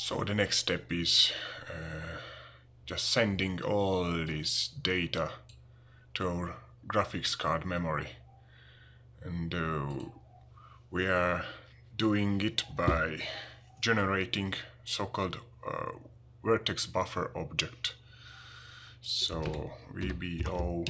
So the next step is just sending all this data to our graphics card memory, and we are doing it by generating so-called vertex buffer object. So VBO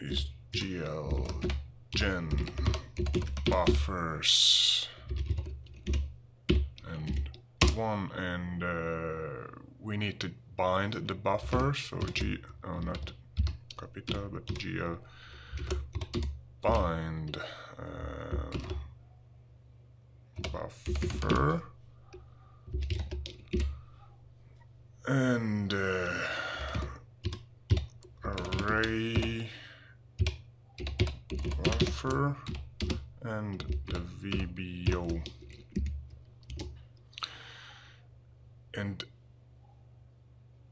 is glGenBuffers and one, and we need to bind the buffer, so not capital but GL bind buffer, and array buffer and the VBO, and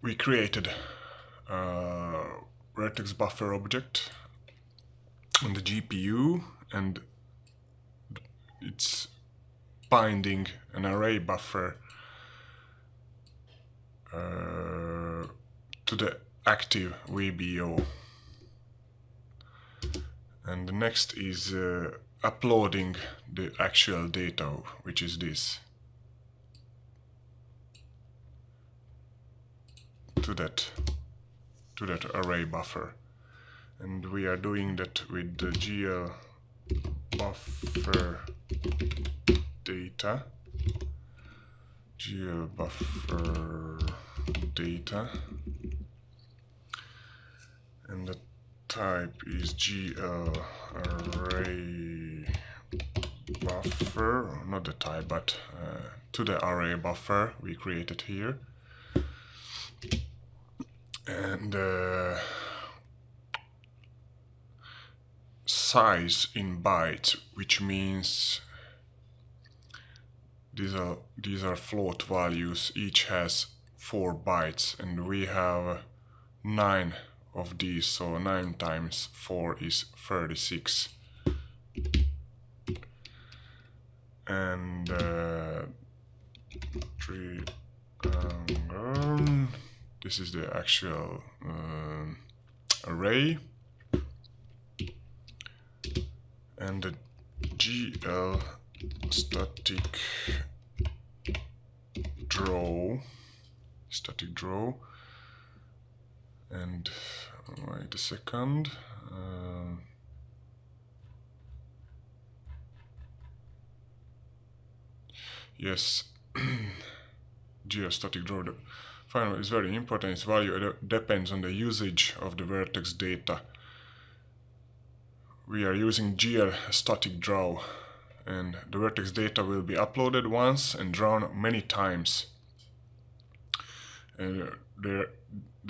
we created a vertex buffer object on the GPU, and it's binding an array buffer to the active VBO. And the next is uploading the actual data, which is this, to that array buffer. And we are doing that with the GL buffer data, GL buffer data, and the type is GL array buffer, not the type, but to the array buffer we created here. And size in bytes, which means these are float values, each has 4 bytes, and we have 9 of these, so 9 times 4 is 36. And triangle, this is the actual array, and the GL static draw, and wait a second, yes, GL static draw. Finally, it's very important, its value depends on the usage of the vertex data. We are using GL static draw, and the vertex data will be uploaded once and drawn many times. There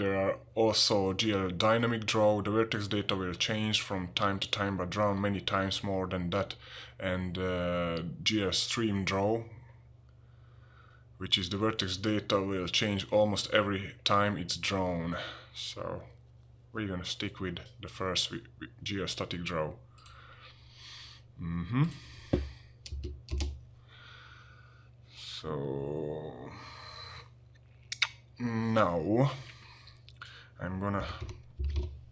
are also GL dynamic draw. The vertex data will change from time to time but drawn many times more than that, and GL stream draw, which is the vertex data will change almost every time it's drawn. So we're gonna stick with the first, with GL_STATIC DRAW. So now I'm gonna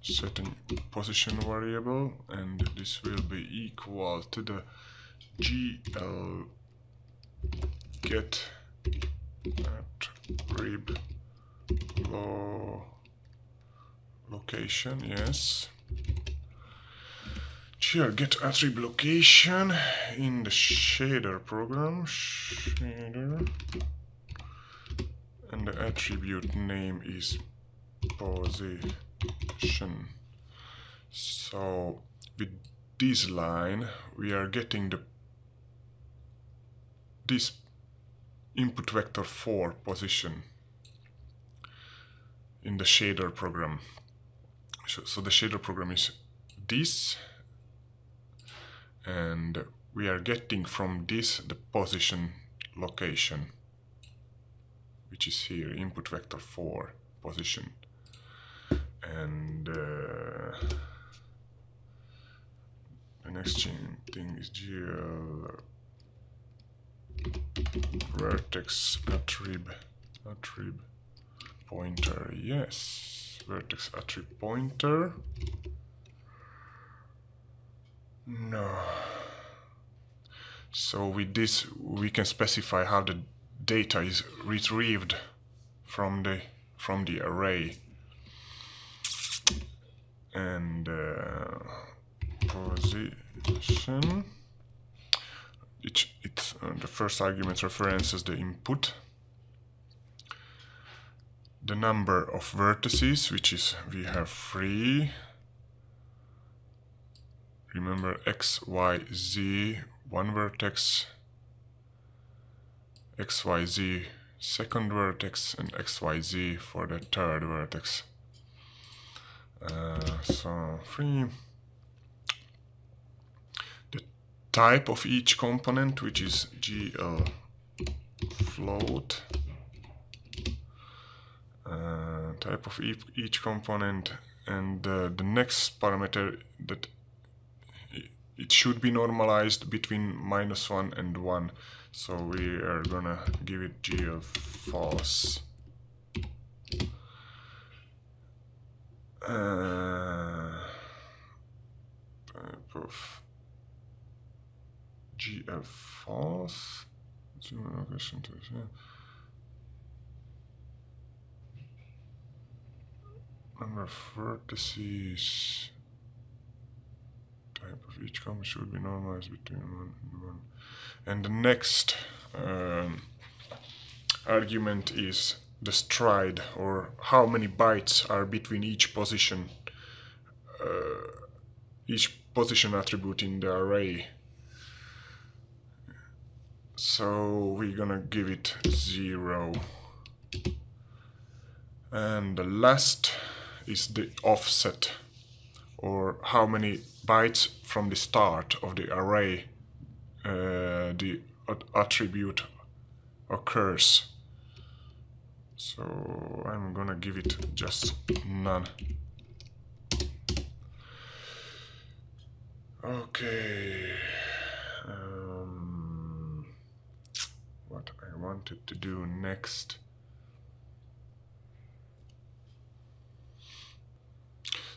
set a position variable, and this will be equal to the GL get attrib location, yes, GL get attrib location in the shader program, and the attribute name is position. So with this line we are getting this input vector for position in the shader program. So the shader program is this, and we are getting from this the position location, which is here, input vector for position. And the next thing is GL vertex attrib pointer. Yes, vertex attrib pointer. No. So with this we can specify how the data is retrieved from the array. And position. The first argument references the input. The number of vertices, which is we have 3. Remember x, y, z, 1 vertex, x, y, z, 2nd vertex, and x, y, z for the 3rd vertex. So 3. The type of each component, which is glFloat. Type of each component, and the next parameter that it should be normalized between -1 and 1, so we are gonna give it GL false. Type of GL false. Number of vertices. Type of each component should be normalized between 1 and 1. And the next argument is the stride, or how many bytes are between each position attribute in the array. So we're gonna give it 0. And the last is the offset, or how many bytes from the start of the array the attribute occurs. So I'm gonna give it just none. Okay. What I wanted to do next.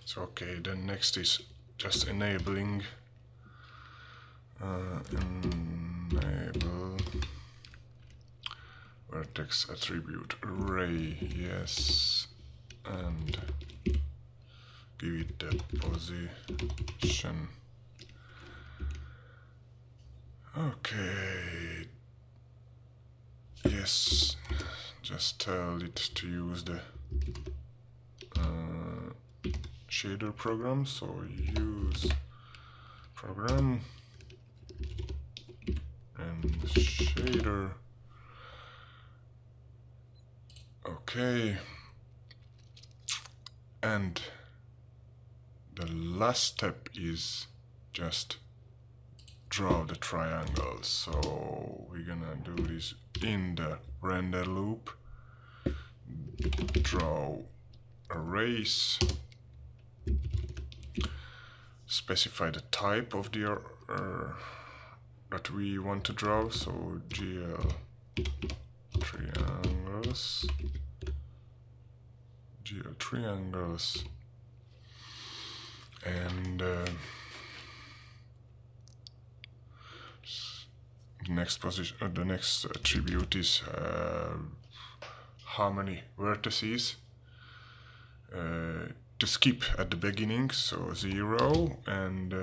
So okay, then next is just enabling. Enable vertex attribute array, yes, and give it the position. Okay, yes, just tell it to use the shader program, so use program and shader. Okay, and the last step is just draw the triangle, so we're gonna do this in the render loop, draw arrays, specify the type of the that we want to draw, so GL triangles, GL triangles, and the next position, the next attribute is how many vertices to skip at the beginning, so 0, and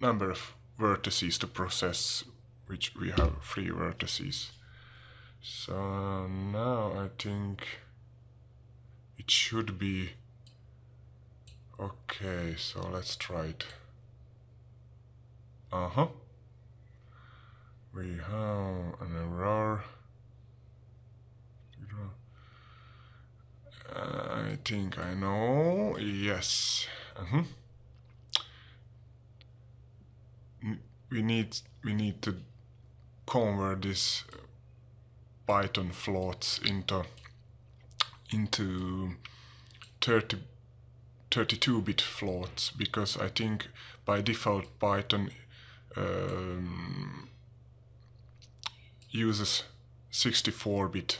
number of vertices to process, which we have 3 vertices. So now I think it should be okay, so let's try it. We have an error. I think I know. Yes. We need to convert this Python floats into 32-bit floats, because I think by default Python uses 64-bit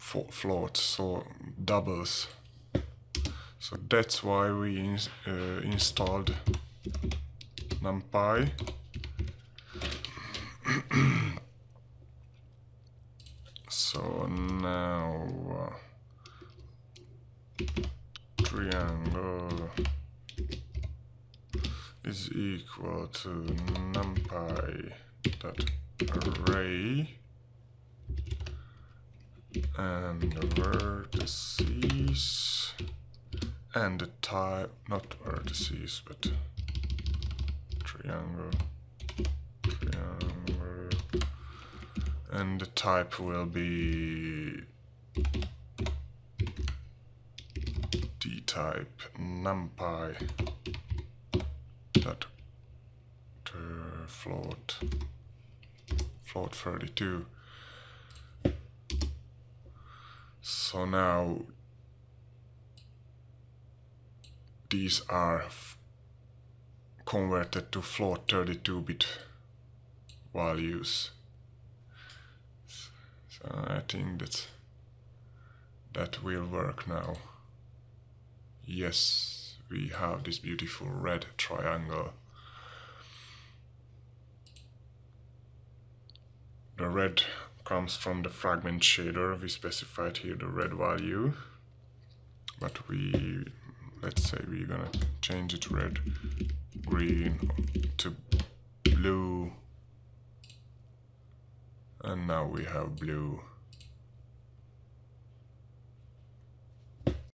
float, so doubles. So that's why we installed numpy. So now triangle is equal to numpy.array and vertices and the type, not vertices but triangle, and the type will be dtype numpy that float 32. So now these are converted to float 32-bit values. So I think that will work now. Yes, we have this beautiful red triangle. The red comes from the fragment shader. We specified here the red value, but let's say we're gonna change it red, green to blue, and now we have blue.